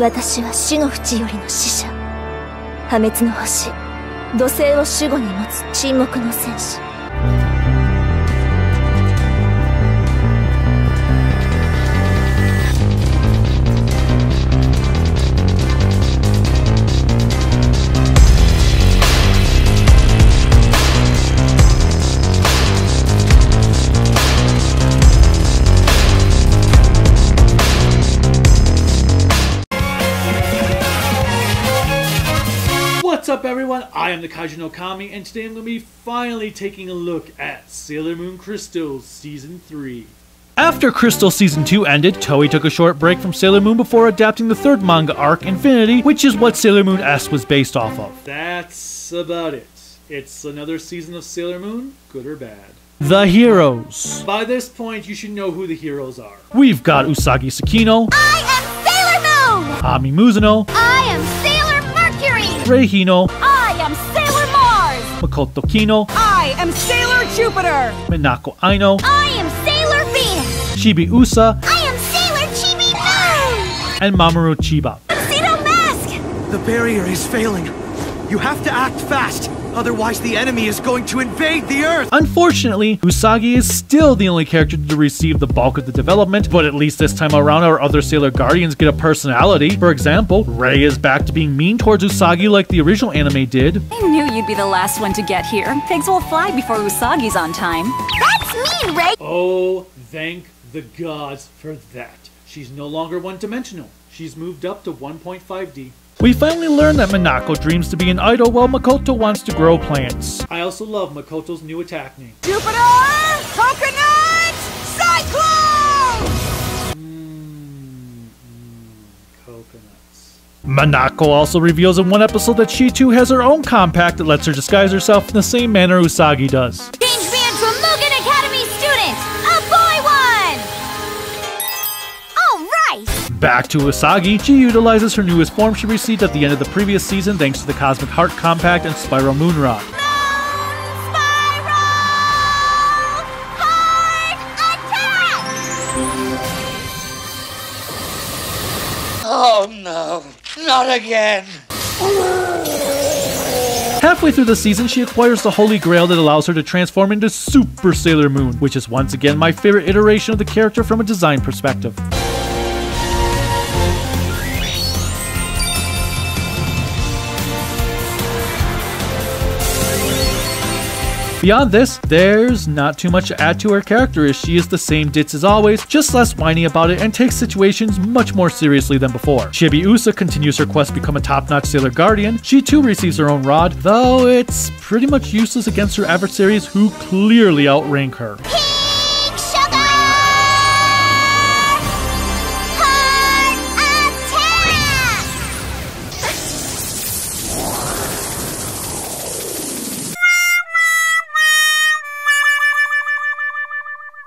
私は死の淵よりの死者。破滅の星。土星を守護に持つ沈黙の戦士。What's up everyone, I am the Kaiju no Kami, and today I'm going to be finally taking a look at Sailor Moon Crystal Season 3. After Crystal Season 2 ended, Toei took a short break from Sailor Moon before adapting the third manga arc, Infinity, which is what Sailor Moon S was based off of. That's about it. It's another season of Sailor Moon, good or bad. The heroes. By this point, you should know who the heroes are. We've got Usagi Tsukino. I am Sailor Moon! Ami Mizuno. I am Sailor Moon! Rei Hino. I am Sailor Mars. Makoto Kino. I am Sailor Jupiter. Minako Aino. I am Sailor Venus. Chibi Usa. I am Sailor Chibi Usa. And Mamoru Chiba. Tuxedo Mask! The barrier is failing. You have to act fast. Otherwise, the enemy is going to invade the Earth! Unfortunately, Usagi is still the only character to receive the bulk of the development, but at least this time around our other Sailor Guardians get a personality. For example, Rei is back to being mean towards Usagi like the original anime did. I knew you'd be the last one to get here. Pigs will fly before Usagi's on time. That's mean, Rei! Oh, thank the gods for that. She's no longer one-dimensional. She's moved up to 1.5D. We finally learn that Minako dreams to be an idol while Makoto wants to grow plants. I also love Makoto's new attack name. Jupiter! Coconut! Cyclone! Coconuts. Minako also reveals in one episode that she too has her own compact that lets her disguise herself in the same manner Usagi does. Change me into a Mugen Academy student! A boy one! Alright! Back to Usagi, she utilizes her newest form she received at the end of the previous season thanks to the Cosmic Heart Compact and Spiral Moon Rock. Moon Spiral Heart Attack! Oh no, not again! Halfway through the season, she acquires the Holy Grail that allows her to transform into Super Sailor Moon, which is once again my favorite iteration of the character from a design perspective. Beyond this, there's not too much to add to her character as she is the same ditz as always, just less whiny about it and takes situations much more seriously than before. Chibi Usa continues her quest to become a top-notch Sailor Guardian. She too receives her own rod, though it's pretty much useless against her adversaries who clearly outrank her.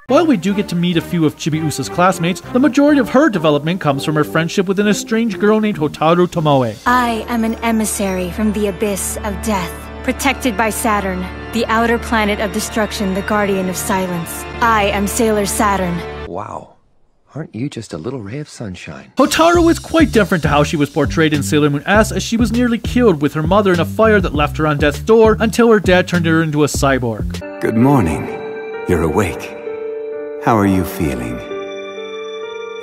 While we do get to meet a few of Chibi Usa's classmates, the majority of her development comes from her friendship with an estranged girl named Hotaru Tomoe. I am an emissary from the abyss of death, protected by Saturn, the outer planet of destruction, the guardian of silence. I am Sailor Saturn. Wow. Aren't you just a little ray of sunshine? Hotaru is quite different to how she was portrayed in Sailor Moon S, as she was nearly killed with her mother in a fire that left her on death's door until her dad turned her into a cyborg. Good morning. You're awake. How are you feeling?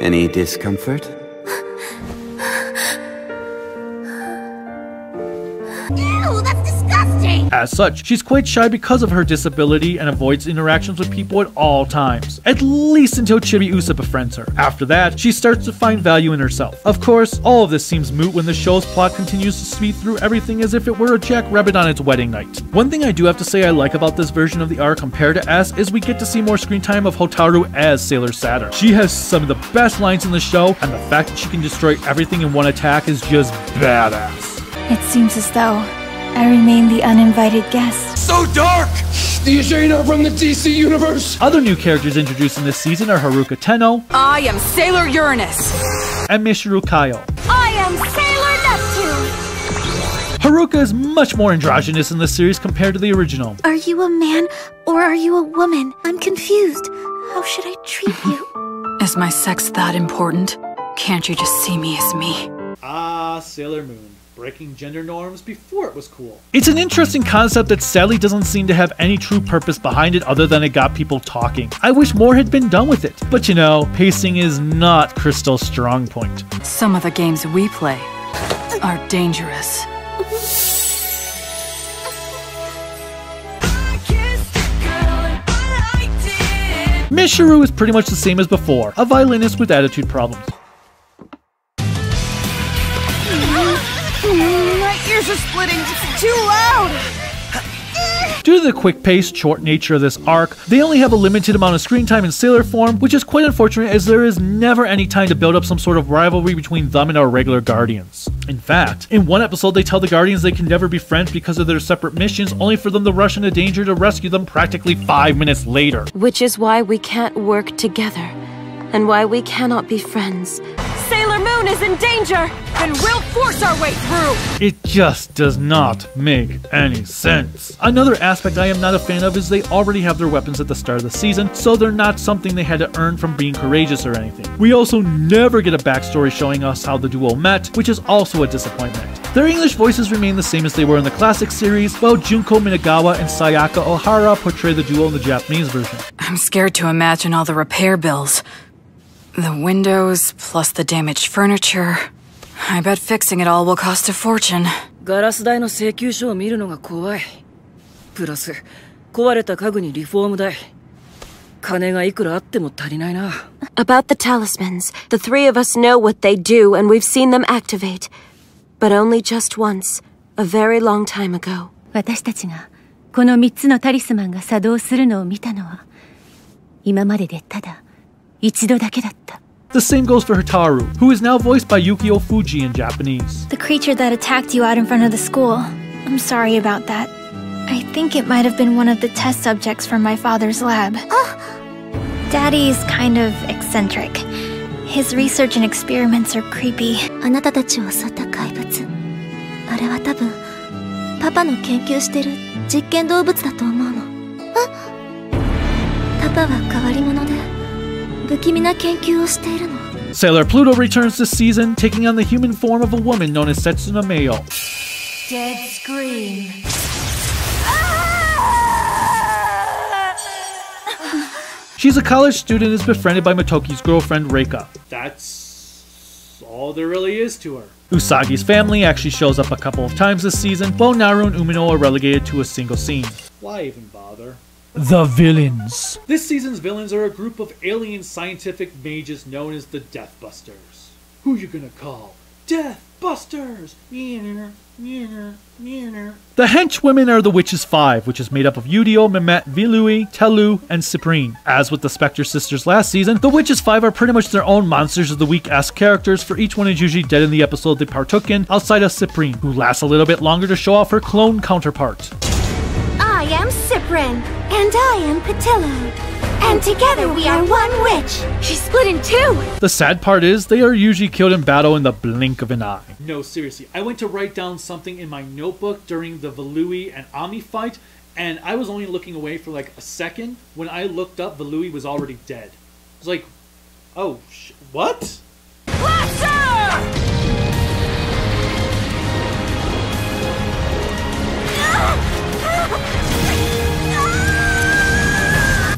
Any discomfort? Ew, that's disgusting! As such, she's quite shy because of her disability and avoids interactions with people at all times. At least until Chibi Usa befriends her. After that, she starts to find value in herself. Of course, all of this seems moot when the show's plot continues to speed through everything as if it were a jackrabbit on its wedding night. One thing I do have to say I like about this version of the arc compared to S is we get to see more screen time of Hotaru as Sailor Saturn. She has some of the best lines in the show, and the fact that she can destroy everything in one attack is just badass. It seems as though I remain the uninvited guest. So dark! The Agena from the DC Universe! Other new characters introduced in this season are Haruka Tenno. I am Sailor Uranus. And Michiru Kaioh. I am Sailor Neptune. Haruka is much more androgynous in this series compared to the original. Are you a man or are you a woman? I'm confused. How should I treat you? Is my sex that important? Can't you just see me as me? Ah, Sailor Moon. Breaking gender norms before it was cool. It's an interesting concept that sadly doesn't seem to have any true purpose behind it other than it got people talking. I wish more had been done with it. But you know, pacing is not Crystal's strong point. Some of the games we play are dangerous. Michiru is pretty much the same as before, a violinist with attitude problems. My ears are splitting, it's too loud! Due to the quick-paced, short nature of this arc, they only have a limited amount of screen time in Sailor form, which is quite unfortunate as there is never any time to build up some sort of rivalry between them and our regular Guardians. In fact, in one episode they tell the Guardians they can never be friends because of their separate missions, only for them to rush into danger to rescue them practically 5 minutes later. Which is why we can't work together, and why we cannot be friends. Sailor Moon is in danger, and we'll force our way through! It just does not make any sense. Another aspect I am not a fan of is they already have their weapons at the start of the season, so they're not something they had to earn from being courageous or anything. We also never get a backstory showing us how the duo met, which is also a disappointment. Their English voices remain the same as they were in the classic series, while Junko Minagawa and Sayaka Ohara portray the duo in the Japanese version. I'm scared to imagine all the repair bills. The windows, plus the damaged furniture. I bet fixing it all will cost a fortune. About the talismans, the three of us know what they do and we've seen them activate. But only just once, a very long time ago. The same goes for Hotaru, who is now voiced by Yukio Fuji in Japanese. The creature that attacked you out in front of the school. I'm sorry about that. I think it might have been one of the test subjects from my father's lab. Oh. Daddy is kind of eccentric. His research and experiments are creepy. Sailor Pluto returns this season, taking on the human form of a woman known as Setsuna Meio. Dead scream. She's a college student and is befriended by Motoki's girlfriend Reika. That's all there really is to her. Usagi's family actually shows up a couple of times this season, while Naru and Umino are relegated to a single scene. Why even bother? The villains. This season's villains are a group of alien scientific mages known as the Deathbusters. Who you gonna call? Deathbusters! The henchwomen are the Witches Five, which is made up of Yudio, Mehmet, Viluy, Telu, and Cyprine. As with the Spectre Sisters last season, the Witches Five are pretty much their own Monsters of the Week-esque characters, for each one is usually dead in the episode they partook in, outside of Cyprine, who lasts a little bit longer to show off her clone counterpart. I am Cyprine, and I am Patillo, and together we are one witch. She's split in two. The sad part is they are usually killed in battle in the blink of an eye. No, seriously, I went to write down something in my notebook during the Viluy and Ami fight, and I was only looking away for like a second. When I looked up, Viluy was already dead. I was like, oh, what? Blaster!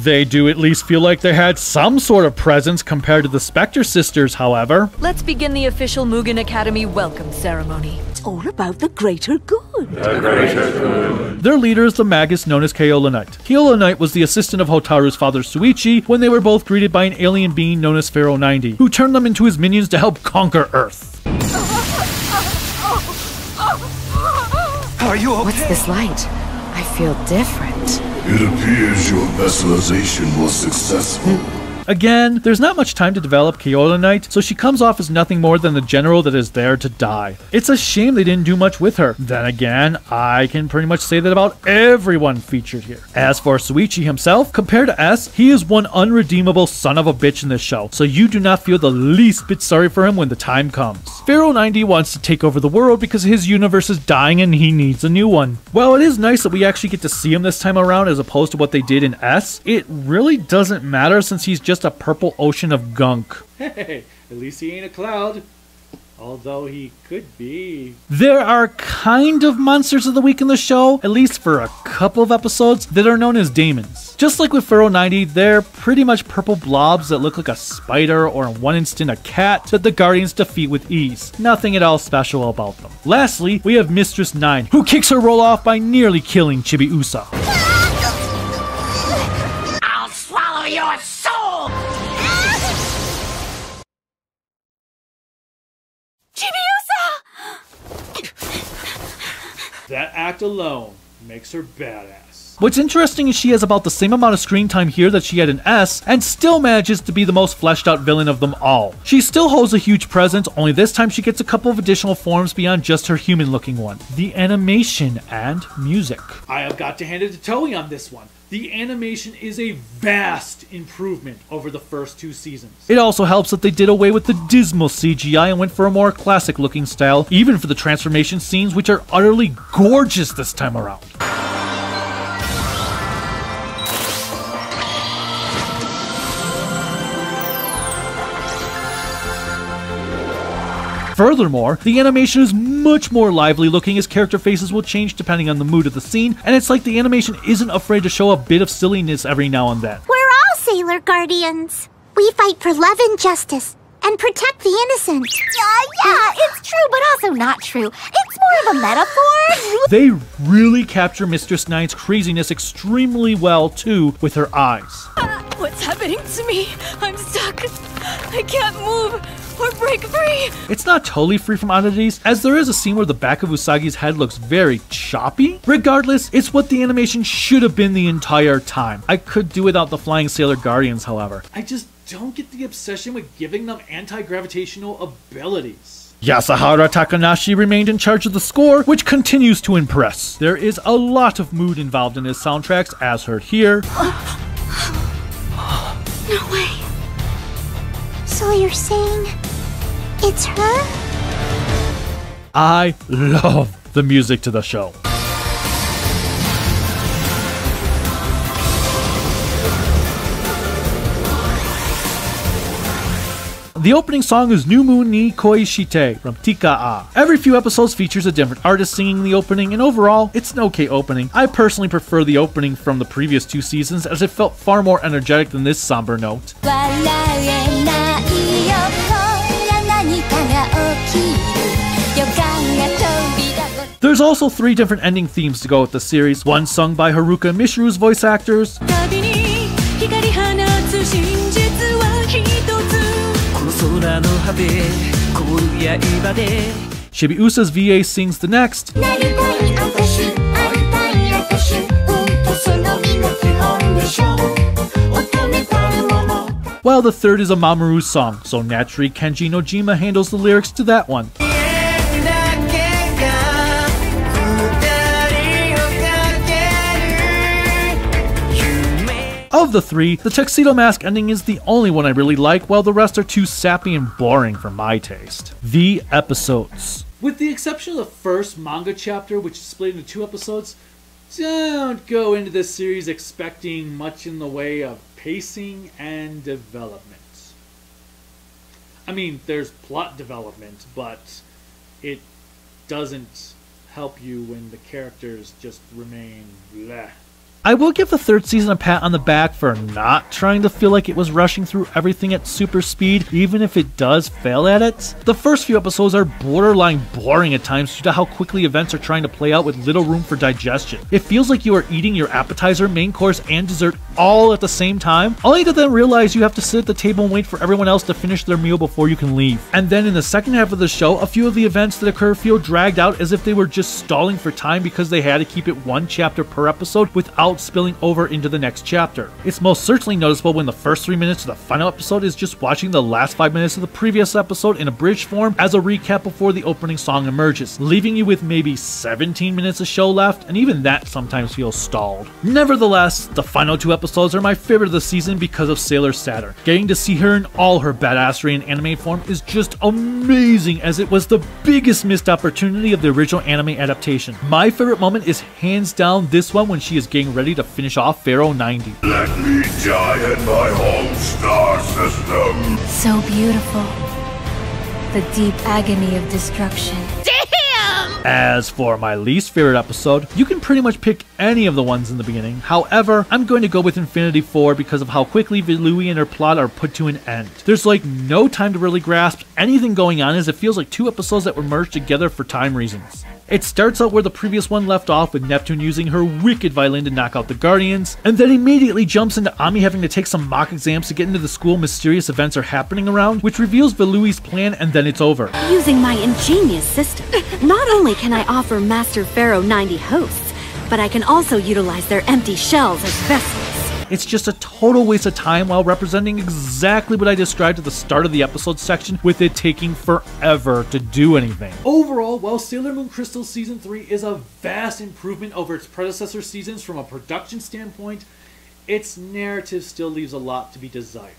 They do at least feel like they had some sort of presence compared to the Spectre Sisters, however. Let's begin the official Mugen Academy welcome ceremony. It's all about the greater good. The greater good. Their leader is the magus known as Kaolinite. Kaolinite was the assistant of Hotaru's father Souichi when they were both greeted by an alien being known as Pharaoh 90, who turned them into his minions to help conquer Earth. Are you okay? What's this light? I feel different. It appears your vesselization was successful. Again, there's not much time to develop Kaolinite, so she comes off as nothing more than the general that is there to die. It's a shame they didn't do much with her. Then again, I can pretty much say that about everyone featured here. As for Souichi himself, compared to S, he is one unredeemable son of a bitch in this show, so you do not feel the least bit sorry for him when the time comes. Pharaoh 90 wants to take over the world because his universe is dying and he needs a new one. While it is nice that we actually get to see him this time around as opposed to what they did in S, it really doesn't matter since he's just a purple ocean of gunk. Hey, at least he ain't a cloud. Although he could be. There are kind of monsters of the week in the show, at least for a couple of episodes, that are known as daemons. Just like with Pharaoh 90, they're pretty much purple blobs that look like a spider or in one instant a cat that the Guardians defeat with ease. Nothing at all special about them. Lastly, we have Mistress 9, who kicks her roll off by nearly killing Chibi Usa. I'll swallow your soul! That act alone makes her badass. What's interesting is she has about the same amount of screen time here that she had in S, and still manages to be the most fleshed out villain of them all. She still holds a huge presence, only this time she gets a couple of additional forms beyond just her human looking one. The animation and music. I have got to hand it to Toei on this one. The animation is a vast improvement over the first two seasons. It also helps that they did away with the dismal CGI and went for a more classic looking style, even for the transformation scenes, which are utterly gorgeous this time around. Furthermore, the animation is much more lively looking as character faces will change depending on the mood of the scene, and it's like the animation isn't afraid to show a bit of silliness every now and then. We're all Sailor Guardians. We fight for love and justice, and protect the innocent. Yeah, it's true, but also not true. It's more of a metaphor. They really capture Mistress Nine's craziness extremely well, too, with her eyes. What's happening to me? I'm stuck. I can't move. Or break free. It's not totally free from oddities, as there is a scene where the back of Usagi's head looks very choppy. Regardless, it's what the animation should have been the entire time. I could do without the flying Sailor Guardians, however. I just don't get the obsession with giving them anti-gravitational abilities. Yasahara Takanashi remained in charge of the score, which continues to impress. There is a lot of mood involved in his soundtracks, as heard here. No way. So you're saying... it's her? I love the music to the show. The opening song is New Moon ni Koi Shite from Tika-a. Every few episodes features a different artist singing the opening, and overall, it's an okay opening. I personally prefer the opening from the previous two seasons, as it felt far more energetic than this somber note. There's also three different ending themes to go with the series, one sung by Haruka and Michiru's voice actors, Chibi Usa's VA sings the next, while the third is a Mamoru song, so naturally Kenji Nojima handles the lyrics to that one. Of the three, the Tuxedo Mask ending is the only one I really like, while the rest are too sappy and boring for my taste. The episodes. With the exception of the first manga chapter, which is split into two episodes, don't go into this series expecting much in the way of pacing and development. I mean, there's plot development, but it doesn't help you when the characters just remain bleh. I will give the third season a pat on the back for not trying to feel like it was rushing through everything at super speed, even if it does fail at it. The first few episodes are borderline boring at times due to how quickly events are trying to play out with little room for digestion. It feels like you are eating your appetizer, main course, and dessert all at the same time, only to then realize you have to sit at the table and wait for everyone else to finish their meal before you can leave. And then in the second half of the show, a few of the events that occur feel dragged out as if they were just stalling for time because they had to keep it one chapter per episode without spilling over into the next chapter. It's most certainly noticeable when the first 3 minutes of the final episode is just watching the last 5 minutes of the previous episode in abridged form as a recap before the opening song emerges, leaving you with maybe 17 minutes of show left, and even that sometimes feels stalled. Nevertheless, the final two episodes are my favorite of the season because of Sailor Saturn. Getting to see her in all her badassery in anime form is just amazing, as it was the biggest missed opportunity of the original anime adaptation. My favorite moment is hands down this one, when she is getting ready to finish off Pharaoh 90. Let me die in my home star system. So beautiful. the deep agony of destruction. Damn! As for my least favorite episode, you can pretty much pick any of the ones in the beginning. However, I'm going to go with Infinity 4 because of how quickly Viluy and her plot are put to an end. There's like no time to really grasp anything going on, as it feels like two episodes that were merged together for time reasons. It starts out where the previous one left off, with Neptune using her wicked violin to knock out the Guardians, and then immediately jumps into Ami having to take some mock exams to get into the school mysterious events are happening around, which reveals Viluy's plan, and then it's over. Using my ingenious system, not only can I offer Master Pharaoh 90 hosts, but I can also utilize their empty shells as vessels. It's just a total waste of time while representing exactly what I described at the start of the episode section, with it taking forever to do anything. Overall, while Sailor Moon Crystal Season 3 is a vast improvement over its predecessor seasons from a production standpoint, its narrative still leaves a lot to be desired.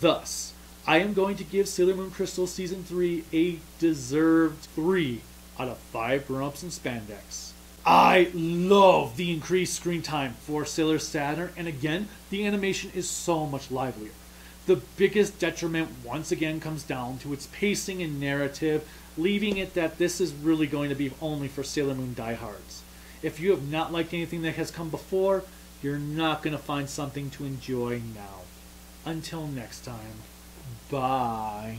Thus, I am going to give Sailor Moon Crystal Season 3 a deserved 3 out of 5 grown-ups in spandex. I love the increased screen time for Sailor Saturn, and again, the animation is so much livelier. The biggest detriment once again comes down to its pacing and narrative, leaving it that this is really going to be only for Sailor Moon diehards. If you have not liked anything that has come before, you're not going to find something to enjoy now. Until next time, bye.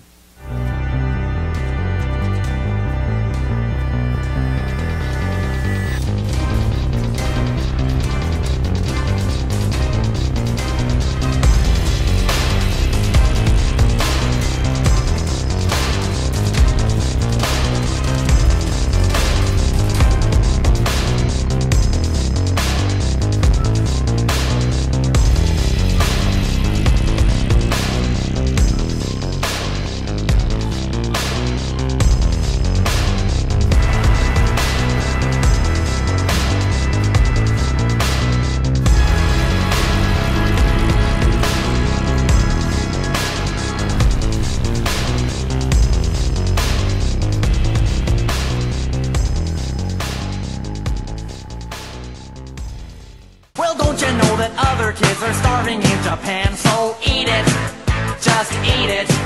Kids are starving in Japan, so eat it, just eat it.